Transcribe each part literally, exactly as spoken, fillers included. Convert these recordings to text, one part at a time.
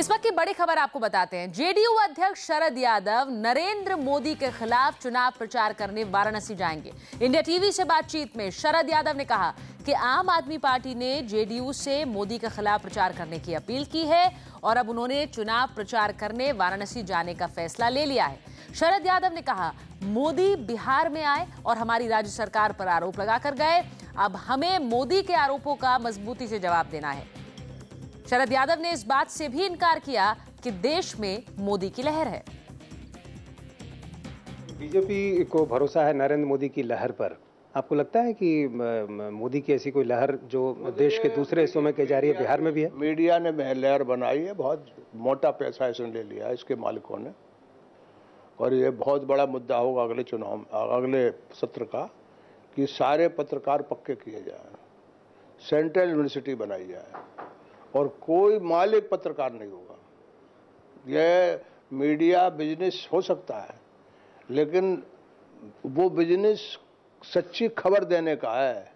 इस वक्त की बड़ी खबर आपको बताते हैं। जेडीयू अध्यक्ष शरद यादव नरेंद्र मोदी के खिलाफ चुनाव प्रचार करने वाराणसी जाएंगे। इंडिया टीवी से बातचीत में शरद यादव ने कहा कि आम आदमी पार्टी ने जेडीयू से मोदी के खिलाफ प्रचार करने की अपील की है और अब उन्होंने चुनाव प्रचार करने वाराणसी जाने का फैसला ले लिया है। शरद यादव ने कहा, मोदी बिहार में आए और हमारी राज्य सरकार पर आरोप लगाकर गए, अब हमें मोदी के आरोपों का मजबूती से जवाब देना है। शरद यादव ने इस बात से भी इनकार किया कि देश में मोदी की लहर है। बीजेपी को भरोसा है नरेंद्र मोदी की लहर पर। आपको लगता है कि मोदी की ऐसी कोई लहर जो देश के दूसरे हिस्सों में कही जा रही है, बिहार में भी है? मीडिया ने लहर बनाई है, बहुत मोटा पैसा इसने ले लिया इसके मालिकों ने, और ये बहुत बड़ा मुद्दा होगा अगले चुनाव अगले सत्र का कि सारे पत्रकार पक्के किए जाए, सेंट्रल यूनिवर्सिटी बनाई जाए और कोई मालिक पत्रकार नहीं होगा। यह मीडिया बिजनेस हो सकता है, लेकिन वो बिजनेस सच्ची खबर देने का है।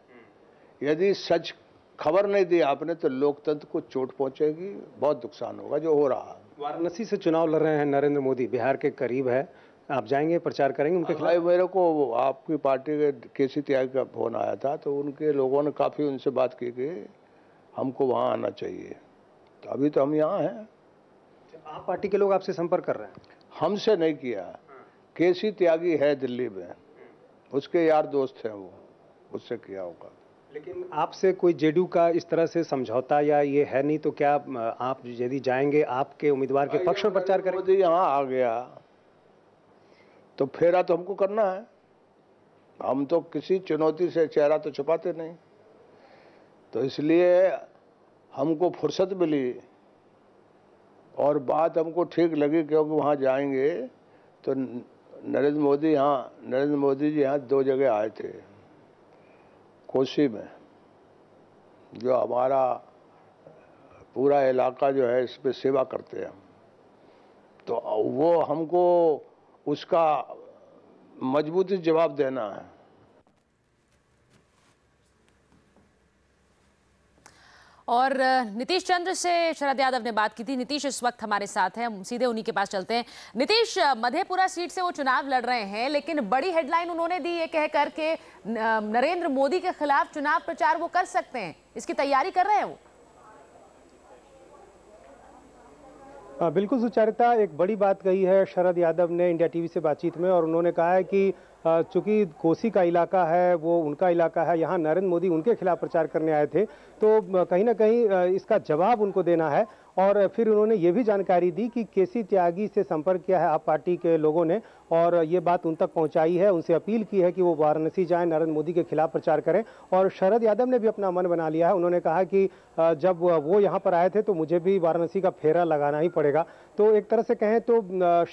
यदि सच खबर नहीं दी आपने तो लोकतंत्र को चोट पहुंचेगी, बहुत नुकसान होगा जो हो रहा है। वाराणसी से चुनाव लड़ रहे हैं नरेंद्र मोदी, बिहार के करीब है, आप जाएंगे प्रचार करेंगे उनके खिलाफ? मेरे को आपकी पार्टी के केसी त्यागी का फोन आया था, तो उनके लोगों ने काफ़ी उनसे बात की कि हमको वहाँ आना चाहिए, तो अभी तो हम यहाँ हैं। आप पार्टी के लोग आपसे संपर्क कर रहे हैं? हमसे नहीं किया, केसी त्यागी है दिल्ली में, उसके यार दोस्त हैं वो, उससे किया होगा। लेकिन आपसे कोई जेडीयू का इस तरह से समझौता या ये है नहीं, तो क्या आप यदि जाएंगे आपके उम्मीदवार के पक्ष में प्रचार करेंगे? मोदी यहाँ आ गया तो फेरा तो हमको करना है, हम तो किसी चुनौती से चेहरा तो छुपाते नहीं, तो इसलिए हमको फुर्सत मिली और बात हमको ठीक लगी क्योंकि वहाँ जाएंगे तो नरेंद्र मोदी यहाँ नरेंद्र मोदी जी यहाँ दो जगह आए थे, कोशी में जो हमारा पूरा इलाका जो है इस पे सेवा करते हैं, तो वो हमको उसका मजबूती जवाब देना है। और नीतीश चंद्र से शरद यादव ने बात की थी। नीतीश इस वक्त हमारे साथ हैं, सीधे उन्हीं के पास चलते हैं। नीतीश, मधेपुरा सीट से वो चुनाव लड़ रहे हैं, लेकिन बड़ी हेडलाइन उन्होंने दी ये कहकर के नरेंद्र मोदी के खिलाफ चुनाव प्रचार वो कर सकते हैं, इसकी तैयारी कर रहे हैं वो। बिल्कुल सुचारिता, एक बड़ी बात कही है शरद यादव ने इंडिया टीवी से बातचीत में, और उन्होंने कहा है कि चूंकि कोसी का इलाका है वो उनका इलाका है, यहाँ नरेंद्र मोदी उनके खिलाफ प्रचार करने आए थे, तो कहीं ना कहीं इसका जवाब उनको देना है। और फिर उन्होंने ये भी जानकारी दी कि केसी त्यागी से संपर्क किया है आप पार्टी के लोगों ने और ये बात उन तक पहुंचाई है, उनसे अपील की है कि वो वाराणसी जाएं, नरेंद्र मोदी के खिलाफ प्रचार करें। और शरद यादव ने भी अपना मन बना लिया है, उन्होंने कहा कि जब वो यहाँ पर आए थे तो मुझे भी वाराणसी का फेरा लगाना ही पड़ेगा। तो एक तरह से कहें तो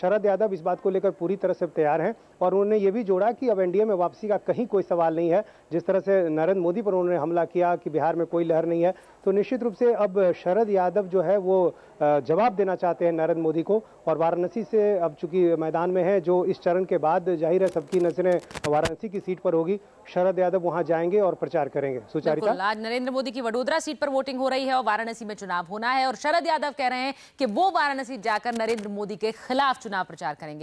शरद यादव इस बात को लेकर पूरी तरह से तैयार हैं, और उन्होंने ये भी जोड़ा कि अब एनडीए में वापसी का कहीं कोई सवाल नहीं है, जिस तरह से नरेंद्र मोदी पर उन्होंने हमला किया कि बिहार में कोई लहर नहीं है, तो निश्चित रूप से अब शरद यादव जो है वो जवाब देना चाहते हैं नरेंद्र मोदी को। और वाराणसी से अब चूंकि मैदान में है, जो इस चरण के बाद जाहिर है सबकी नजरें वाराणसी की सीट पर होगी, शरद यादव वहां जाएंगे और प्रचार करेंगे। सुचारिता, आज नरेंद्र मोदी की वडोदरा सीट पर वोटिंग हो रही है और वाराणसी में चुनाव होना है, और शरद यादव कह रहे हैं कि वो वाराणसी जाकर नरेंद्र मोदी के खिलाफ चुनाव प्रचार करेंगे।